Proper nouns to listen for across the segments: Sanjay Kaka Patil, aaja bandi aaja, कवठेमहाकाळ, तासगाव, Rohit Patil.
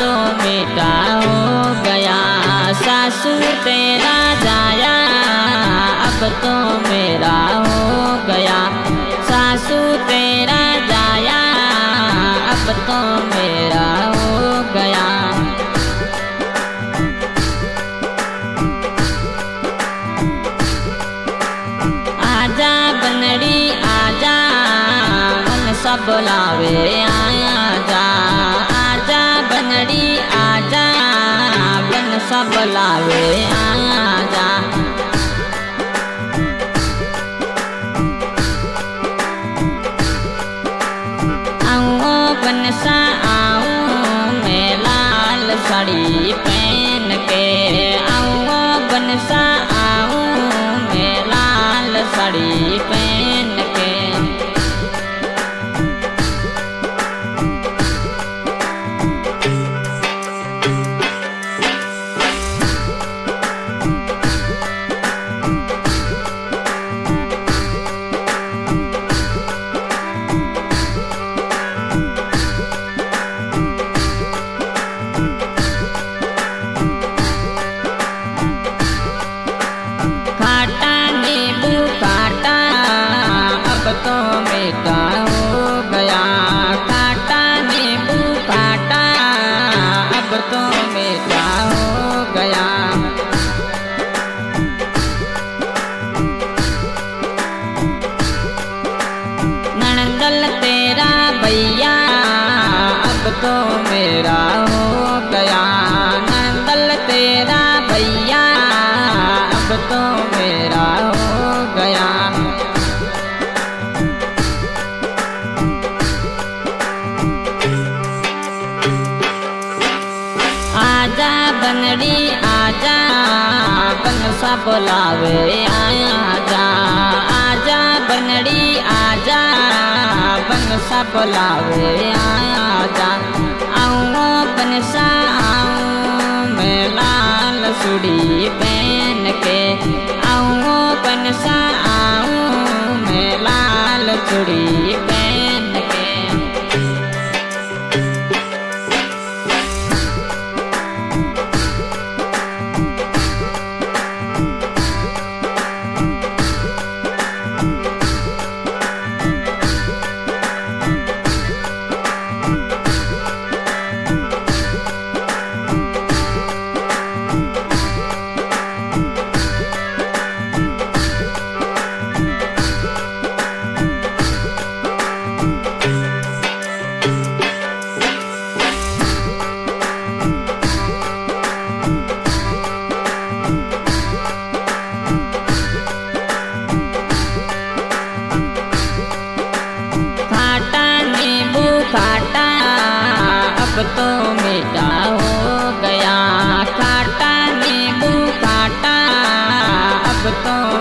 तो बेटा हो गया, सासुर तेरा जाया अब तो मेरा हो गया, सासुर तेरा जाया अब तो मेरा हो गया। आजा बनड़ी आजा मन सब बुलावे आया जा, सब लावे आजा। आओ बनसा आओ मैं लाल साड़ी पहन के, आओ बनसा आओ मैं लाल साड़ी पहन के। तो मेरा हो गया नंदल तेरा भैया, अब तो मेरा हो गया। आजा बनड़ी आजा बन सब बुलावे आया जा, आजा बनड़ी आजा बन सब बुलावे आया जा। आओ बनसा आओ मैं लाल चूड़ी पहन के, आओ बनसा आओ मैं लाल चूड़ी पहन के। अब तो मीठा हो गया, खाटा नींबू खाटा अब तो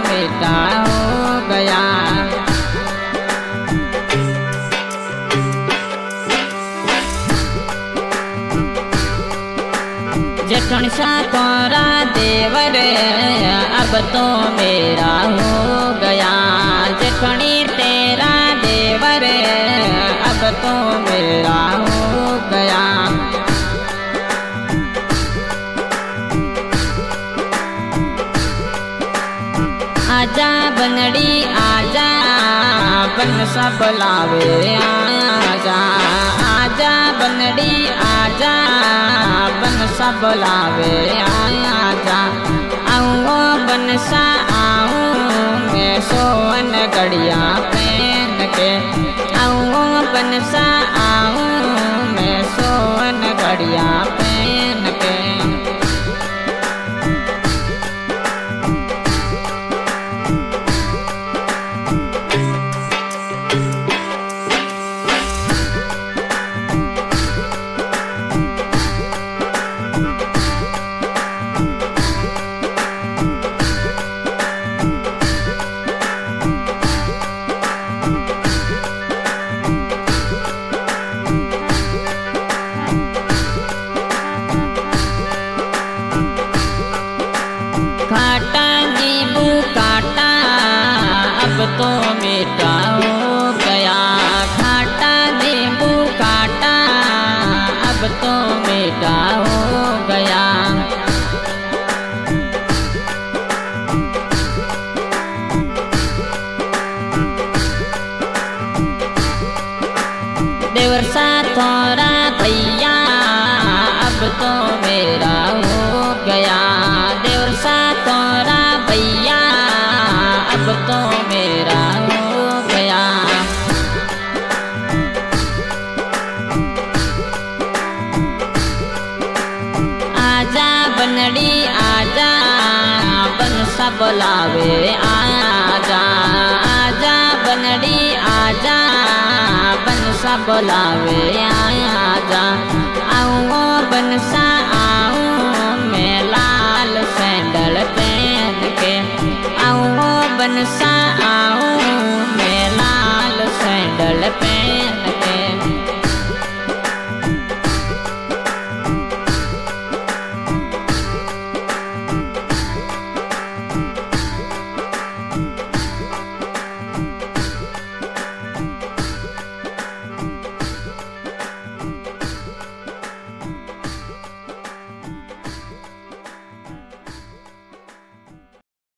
मीठा हो गया। जेठन सा तोरा देवर अब तो मेरा हो गया, जेठनी तेरा देवर अब तो मेरा हो गया। आजा बनड़ी आजा बन सब बुलावे आजा, आजा बनड़ी आजा बन सब बुलावे आजा। आओ बनसा आओ मैं सोन गड़िया पहन के, आओ बनसा आओ मैं सोन गड़िया पहन के। तो मीठा हो गया खाटा नींबू काटा अब तो मीठा सा थोड़ा भैया अब तो मेरा हो गया, देवर सा थोड़ा भैया अब तो मेरा हो गया। आजा बनड़ी आजा बन सा बुलावे आजा, आजा बनड़ी आजा बनसा बुलावे आजा। आओ बनसा आओ मैं लाल सैंडल पहन के, आओ बनसा आओ